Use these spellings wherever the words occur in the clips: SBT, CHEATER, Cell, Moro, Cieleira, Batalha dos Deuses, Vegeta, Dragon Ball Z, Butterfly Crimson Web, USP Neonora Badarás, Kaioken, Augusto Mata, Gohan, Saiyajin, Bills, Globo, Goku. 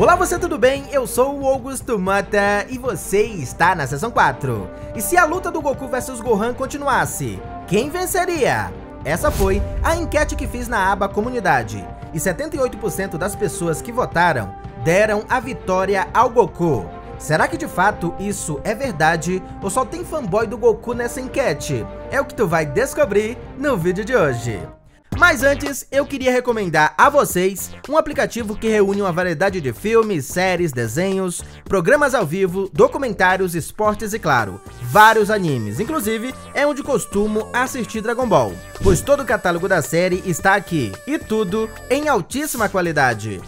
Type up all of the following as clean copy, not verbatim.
Olá, você tudo bem? Eu sou o Augusto Mata e você está na Seção 4. E se a luta do Goku vs Gohan continuasse, quem venceria? Essa foi a enquete que fiz na aba Comunidade. E 78% das pessoas que votaram deram a vitória ao Goku. Será que de fato isso é verdade ou só tem fanboy do Goku nessa enquete? É o que tu vai descobrir no vídeo de hoje. Mas antes, eu queria recomendar a vocês um aplicativo que reúne uma variedade de filmes, séries, desenhos, programas ao vivo, documentários, esportes e, claro, vários animes. Inclusive, é onde costumo assistir Dragon Ball, pois todo o catálogo da série está aqui, e tudo em altíssima qualidade.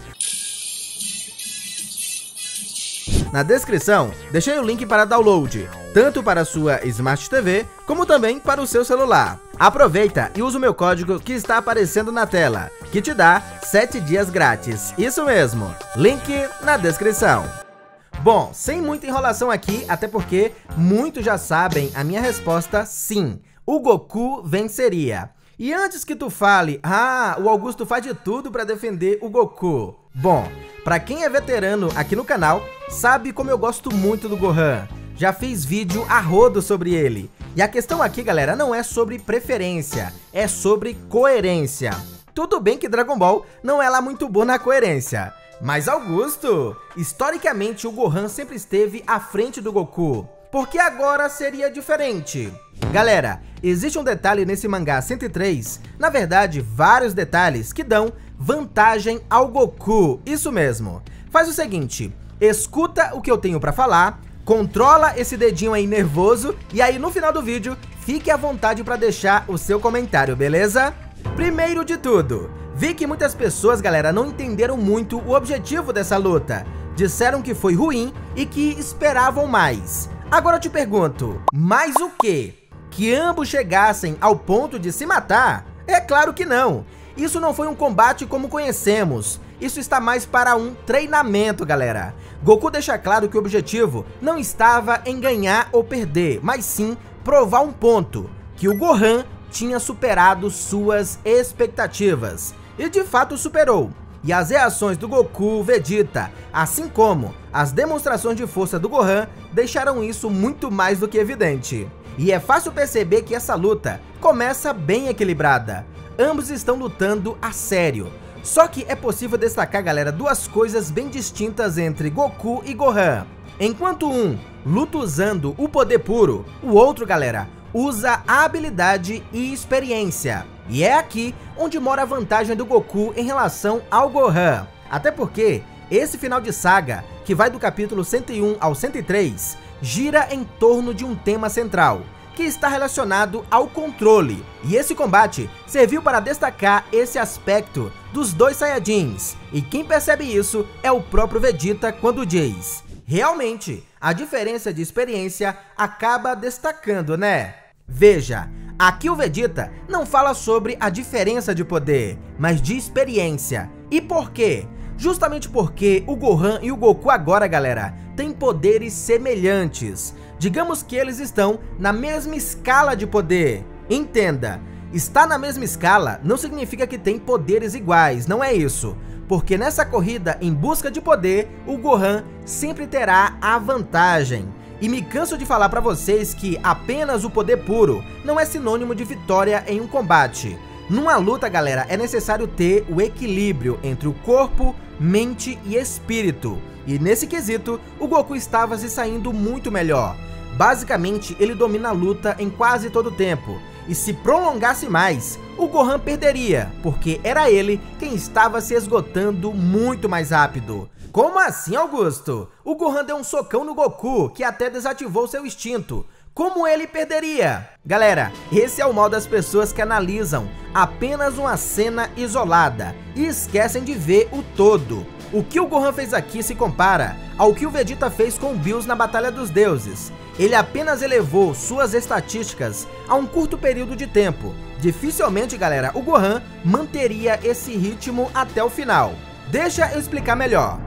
Na descrição, deixei o link para download, tanto para a sua Smart TV, como também para o seu celular. Aproveita e usa o meu código que está aparecendo na tela, que te dá 7 dias grátis. Isso mesmo, link na descrição. Bom, sem muita enrolação aqui, até porque muitos já sabem a minha resposta, sim, o Goku venceria. E antes que tu fale, o Augusto faz de tudo para defender o Goku. Bom, pra quem é veterano aqui no canal, sabe como eu gosto muito do Gohan. Já fiz vídeo a rodo sobre ele. E a questão aqui, galera, não é sobre preferência, é sobre coerência. Tudo bem que Dragon Ball não é lá muito bom na coerência. Mas Augusto, historicamente o Gohan sempre esteve à frente do Goku. Por que agora seria diferente? Galera, existe um detalhe nesse mangá 103, na verdade vários detalhes que dão vantagem ao Goku, isso mesmo. Faz o seguinte, escuta o que eu tenho pra falar, controla esse dedinho aí nervoso e aí no final do vídeo, fique à vontade pra deixar o seu comentário, beleza? Primeiro de tudo, vi que muitas pessoas, galera, não entenderam muito o objetivo dessa luta. Disseram que foi ruim e que esperavam mais. Agora eu te pergunto, mais o quê? Que ambos chegassem ao ponto de se matar? É claro que não. Isso não foi um combate como conhecemos, isso está mais para um treinamento, galera. Goku deixa claro que o objetivo não estava em ganhar ou perder, mas sim provar um ponto, que o Gohan tinha superado suas expectativas, e de fato superou. E as reações do Goku, Vegeta, assim como as demonstrações de força do Gohan, deixaram isso muito mais do que evidente. E é fácil perceber que essa luta começa bem equilibrada. Ambos estão lutando a sério. Só que é possível destacar, galera, duas coisas bem distintas entre Goku e Gohan. Enquanto um luta usando o poder puro, o outro, galera, usa a habilidade e experiência. E é aqui onde mora a vantagem do Goku em relação ao Gohan. Até porque esse final de saga, que vai do capítulo 101 ao 103, gira em torno de um tema central, que está relacionado ao controle, e esse combate serviu para destacar esse aspecto dos dois Saiyajins, e quem percebe isso é o próprio Vegeta quando diz: realmente, a diferença de experiência acaba destacando, né? Veja, aqui o Vegeta não fala sobre a diferença de poder, mas de experiência. E por quê? Justamente porque o Gohan e o Goku agora, galera, têm poderes semelhantes. Digamos que eles estão na mesma escala de poder. Entenda, estar na mesma escala não significa que tem poderes iguais, não é isso. Porque nessa corrida em busca de poder, o Gohan sempre terá a vantagem. E me canso de falar pra vocês que apenas o poder puro não é sinônimo de vitória em um combate. Numa luta, galera, é necessário ter o equilíbrio entre o corpo, mente e espírito. E nesse quesito, o Goku estava se saindo muito melhor. Basicamente, ele domina a luta em quase todo o tempo. E se prolongasse mais, o Gohan perderia, porque era ele quem estava se esgotando muito mais rápido. Como assim, Augusto? O Gohan deu um socão no Goku, que até desativou seu instinto. Como ele perderia? Galera, esse é o mal das pessoas que analisam apenas uma cena isolada e esquecem de ver o todo. O que o Gohan fez aqui se compara ao que o Vegeta fez com o Bills na Batalha dos Deuses. Ele apenas elevou suas estatísticas a um curto período de tempo. Dificilmente, galera, o Gohan manteria esse ritmo até o final. Deixa eu explicar melhor.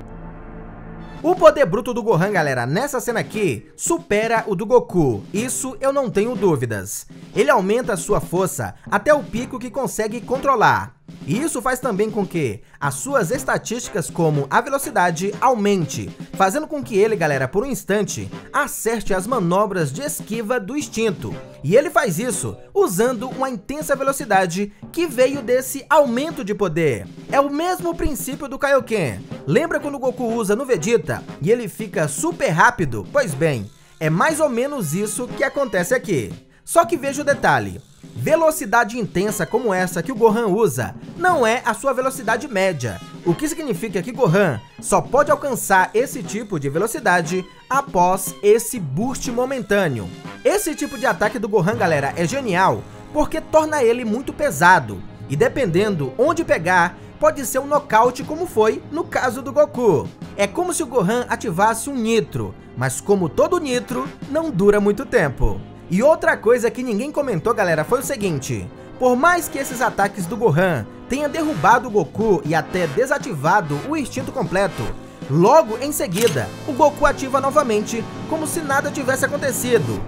O poder bruto do Gohan, galera, nessa cena aqui, supera o do Goku. Isso eu não tenho dúvidas. Ele aumenta a sua força até o pico que consegue controlar. E isso faz também com que as suas estatísticas, como a velocidade, aumente, fazendo com que ele, galera, por um instante, acerte as manobras de esquiva do instinto. E ele faz isso usando uma intensa velocidade que veio desse aumento de poder. É o mesmo princípio do Kaioken. Lembra quando o Goku usa no Vegeta e ele fica super rápido? Pois bem, é mais ou menos isso que acontece aqui. Só que veja o detalhe. Velocidade intensa como essa que o Gohan usa não é a sua velocidade média, o que significa que Gohan só pode alcançar esse tipo de velocidade após esse boost momentâneo. Esse tipo de ataque do Gohan, galera, é genial porque torna ele muito pesado e, dependendo onde pegar, pode ser um nocaute, como foi no caso do Goku. É como se o Gohan ativasse um nitro, mas como todo nitro, não dura muito tempo. E outra coisa que ninguém comentou, galera, foi o seguinte: por mais que esses ataques do Gohan tenha derrubado o Goku e até desativado o instinto completo, logo em seguida, o Goku ativa novamente, como se nada tivesse acontecido.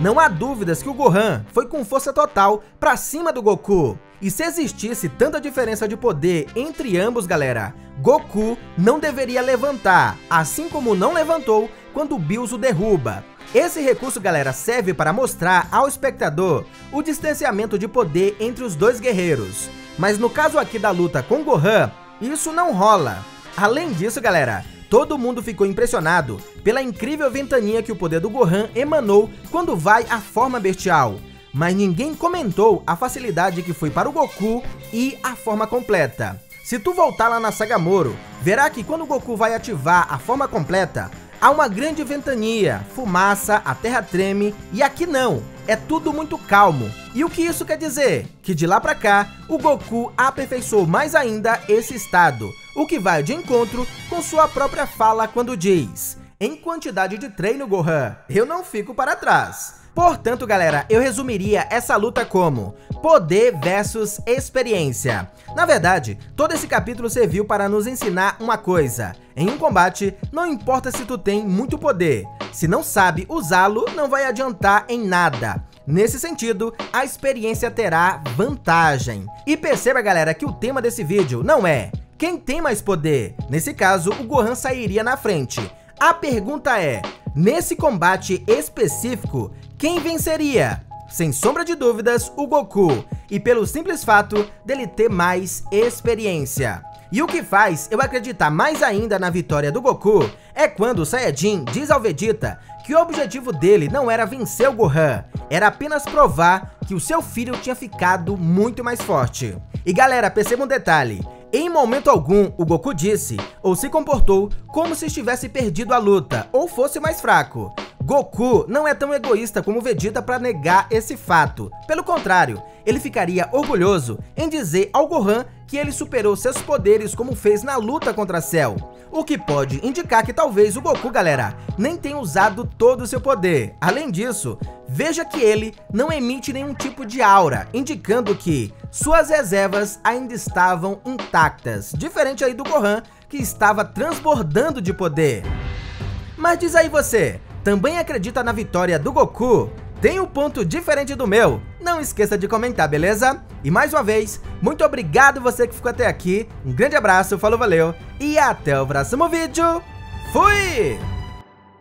Não há dúvidas que o Gohan foi com força total pra cima do Goku. E se existisse tanta diferença de poder entre ambos, galera, Goku não deveria levantar, assim como não levantou quando o Bills o derruba. Esse recurso, galera, serve para mostrar ao espectador o distanciamento de poder entre os dois guerreiros. Mas no caso aqui da luta com Gohan, isso não rola. Além disso, galera, todo mundo ficou impressionado pela incrível ventania que o poder do Gohan emanou quando vai à forma bestial. Mas ninguém comentou a facilidade que foi para o Goku e a forma completa. Se tu voltar lá na saga Moro, verá que quando o Goku vai ativar a forma completa, há uma grande ventania, fumaça, a terra treme, e aqui não, é tudo muito calmo. E o que isso quer dizer? Que de lá pra cá, o Goku aperfeiçoou mais ainda esse estado, o que vai de encontro com sua própria fala quando diz: em quantidade de treino, Gohan, eu não fico para trás. Portanto, galera, eu resumiria essa luta como poder versus experiência. Na verdade, todo esse capítulo serviu para nos ensinar uma coisa: em um combate, não importa se tu tem muito poder, se não sabe usá-lo, não vai adiantar em nada. Nesse sentido, a experiência terá vantagem. E perceba, galera, que o tema desse vídeo não é quem tem mais poder. Nesse caso, o Gohan sairia na frente. A pergunta é: nesse combate específico, quem venceria? Sem sombra de dúvidas, o Goku, e pelo simples fato dele ter mais experiência. E o que faz eu acreditar mais ainda na vitória do Goku é quando o Saiyajin diz ao Vegeta que o objetivo dele não era vencer o Gohan, era apenas provar que o seu filho tinha ficado muito mais forte. E galera, perceba um detalhe: em momento algum, o Goku disse ou se comportou como se estivesse perdido a luta ou fosse mais fraco. Goku não é tão egoísta como Vegeta para negar esse fato. Pelo contrário, ele ficaria orgulhoso em dizer ao Gohan que ele superou seus poderes, como fez na luta contra Cell. O que pode indicar que talvez o Goku, galera, nem tenha usado todo o seu poder. Além disso, veja que ele não emite nenhum tipo de aura, indicando que suas reservas ainda estavam intactas, diferente aí do Gohan, que estava transbordando de poder. Mas diz aí você, também acredita na vitória do Goku? Tem um ponto diferente do meu? Não esqueça de comentar, beleza? E mais uma vez, muito obrigado você que ficou até aqui, um grande abraço, falou, valeu, e até o próximo vídeo, fui!